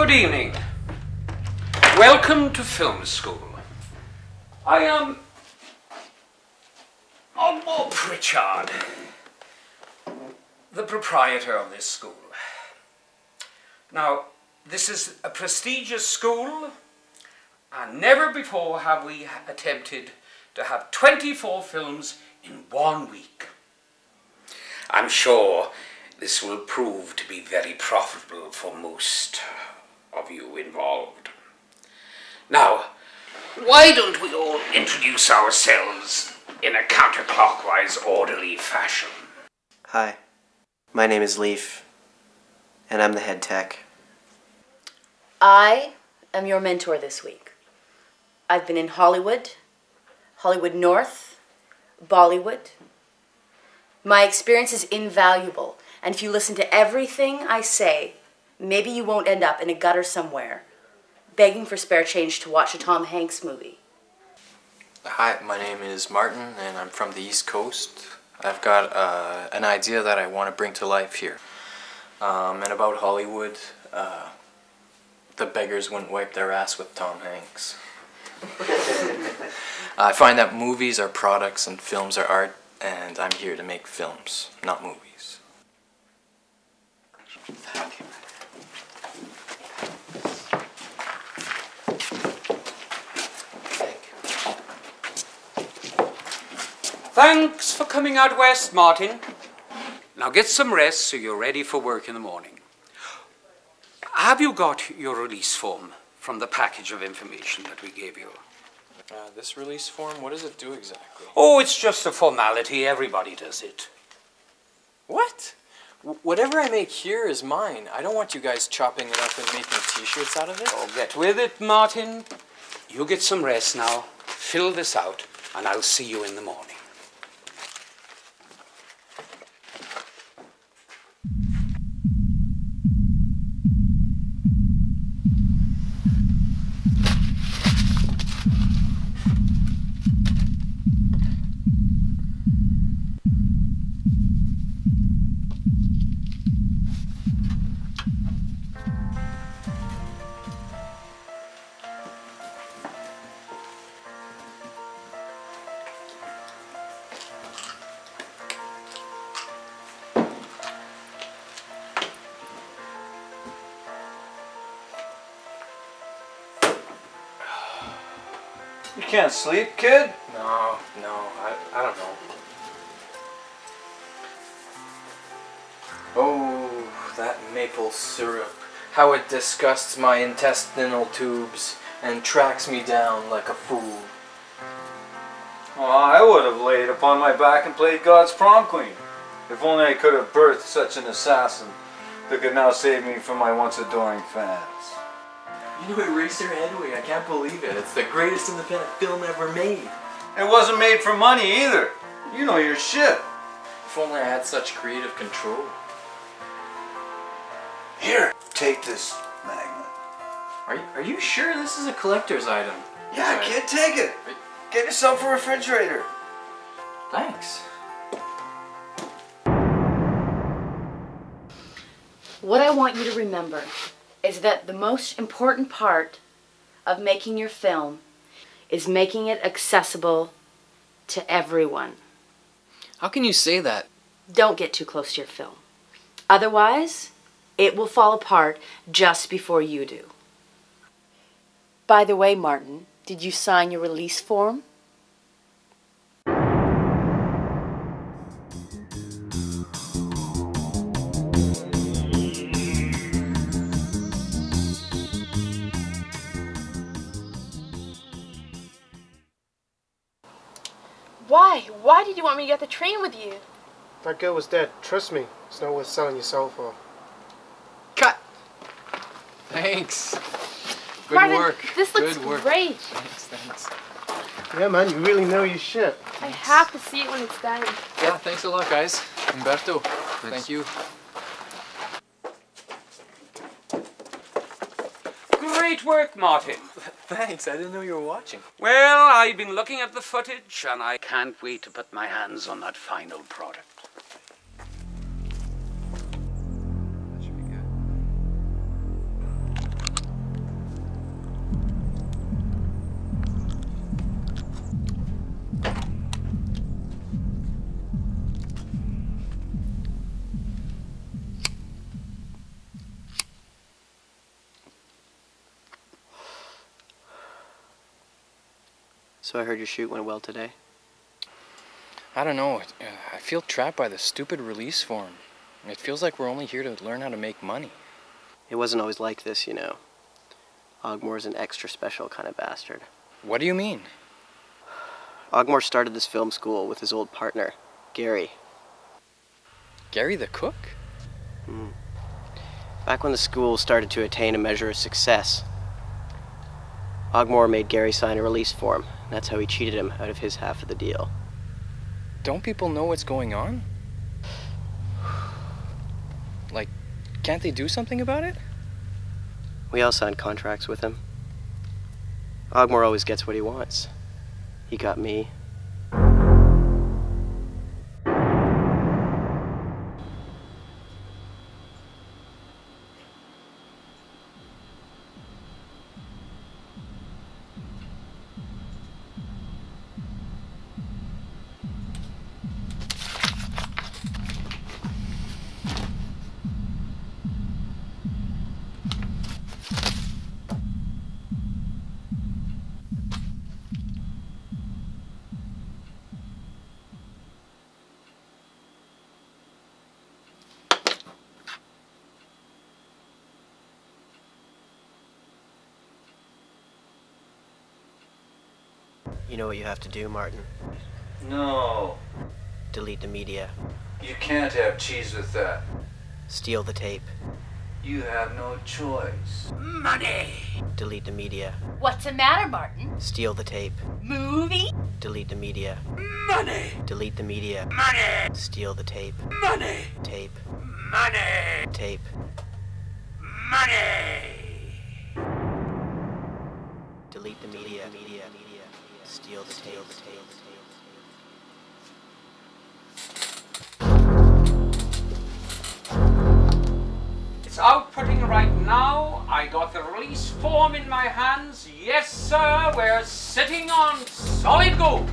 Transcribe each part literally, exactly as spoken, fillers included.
Good evening. Welcome to film school. I am Moe Pritchard, the proprietor of this school. Now, this is a prestigious school, and never before have we attempted to have twenty-four films in one week. I'm sure this will prove to be very profitable for most of you involved. Now, why don't we all introduce ourselves in a counterclockwise orderly fashion? Hi, my name is Leif, and I'm the head tech. I am your mentor this week. I've been in Hollywood, Hollywood North, Bollywood. My experience is invaluable, and if you listen to everything I say, maybe you won't end up in a gutter somewhere, begging for spare change to watch a Tom Hanks movie. Hi, my name is Martin, and I'm from the East Coast. I've got uh, an idea that I want to bring to life here. Um, and about Hollywood, uh, the beggars wouldn't wipe their ass with Tom Hanks. I find that movies are products and films are art, and I'm here to make films, not movies. Thanks for coming out west, Martin. Now get some rest so you're ready for work in the morning. Have you got your release form from the package of information that we gave you? Uh, this release form, what does it do exactly? Oh, it's just a formality. Everybody does it. What? W- whatever I make here is mine. I don't want you guys chopping it up and making t-shirts out of it. Oh, get with it, Martin. You get some rest now. Fill this out, and I'll see you in the morning. You can't sleep, kid? No, no, I, I don't know. Oh, that maple syrup. How it disgusts my intestinal tubes and tracks me down like a fool. Oh, I would have laid upon my back and played God's prom queen. If only I could have birthed such an assassin that could now save me from my once adoring fans. You know Eraserhead? Wait, I can't believe it. It's the greatest independent film ever made. It wasn't made for money either. You know your shit. If only I had such creative control. Here, take this magnet. Are you, are you sure this is a collector's item? Yeah, kid, take it. Get yourself a refrigerator. Thanks. What I want you to remember is that the most important part of making your film is making it accessible to everyone. How can you say that? Don't get too close to your film. Otherwise, it will fall apart just before you do. By the way, Martin, did you sign your release form? Why? Why did you want me to get the train with you? That girl was dead. Trust me. It's not worth selling your soul for. Cut! Thanks. Good Martin, work. This looks Good work. great. Thanks, thanks. Yeah, man, you really know your shit. Thanks. I have to see it when it's done. Yeah, thanks a lot, guys. Umberto, thanks. Thank you. Great work, Martin. Thanks, I didn't know you were watching. Well, I've been looking at the footage, and I can't wait to put my hands on that final product. That should be good. So I heard your shoot went well today. I don't know. I feel trapped by the stupid release form. It feels like we're only here to learn how to make money. It wasn't always like this, you know. Ogmore's an extra special kind of bastard. What do you mean? Ogmore started this film school with his old partner, Gary. Gary the cook? Mm. Back when the school started to attain a measure of success, Ogmore made Gary sign a release form. And that's how he cheated him out of his half of the deal. Don't people know what's going on? Like, can't they do something about it? We all signed contracts with him. Ogmore always gets what he wants. He got me. You know what you have to do, Martin? No. Delete the media. You can't have cheese with that. Steal the tape. You have no choice. Money! Delete the media. What's the matter, Martin? Steal the tape. Movie? Delete the media. Money! Delete the media. Money! Steal the tape. Money! Tape. Money! Tape. Money! Delete the media. Media. Media. Steal the tail, the tail, the tail. It's outputting right now. I got the release form in my hands. Yes, sir, we're sitting on solid gold.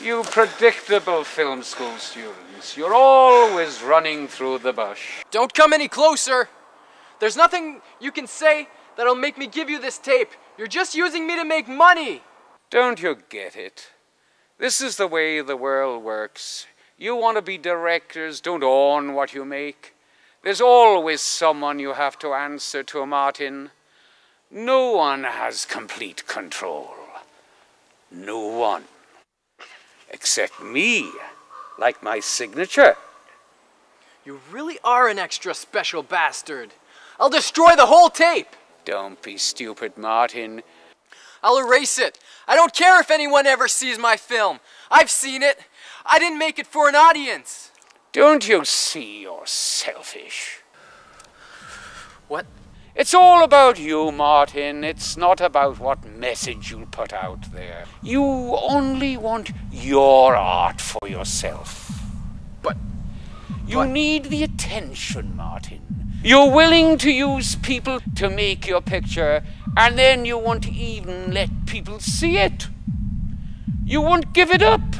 You predictable film school students. You're always running through the bush. Don't come any closer. There's nothing you can say that'll make me give you this tape. You're just using me to make money. Don't you get it? This is the way the world works. You want to be directors, don't own what you make. There's always someone you have to answer to, Martin. No one has complete control. No one. Except me, like my signature. You really are an extra special bastard. I'll destroy the whole tape. Don't be stupid, Martin. I'll erase it. I don't care if anyone ever sees my film. I've seen it. I didn't make it for an audience. Don't you see you're selfish? What? It's all about you, Martin. It's not about what message you put out there. You only want your art for yourself. But... You but... need the attention, Martin. You're willing to use people to make your picture, and then you won't even let people see it. You won't give it up.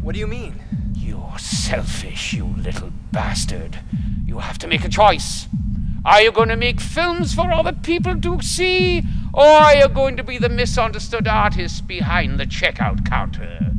What do you mean? You're selfish, you little bastard. You have to make a choice. Are you going to make films for other people to see, or are you going to be the misunderstood artist behind the checkout counter?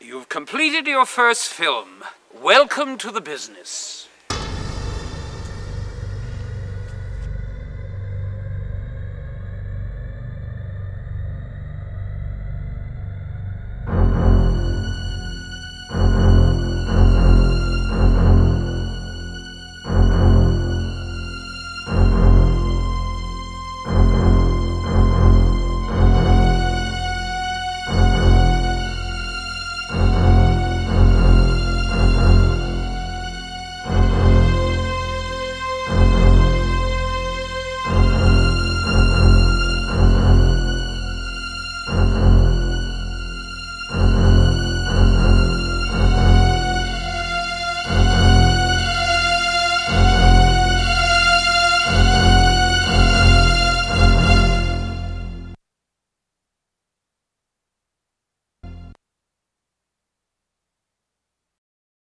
You've completed your first film. Welcome to the business.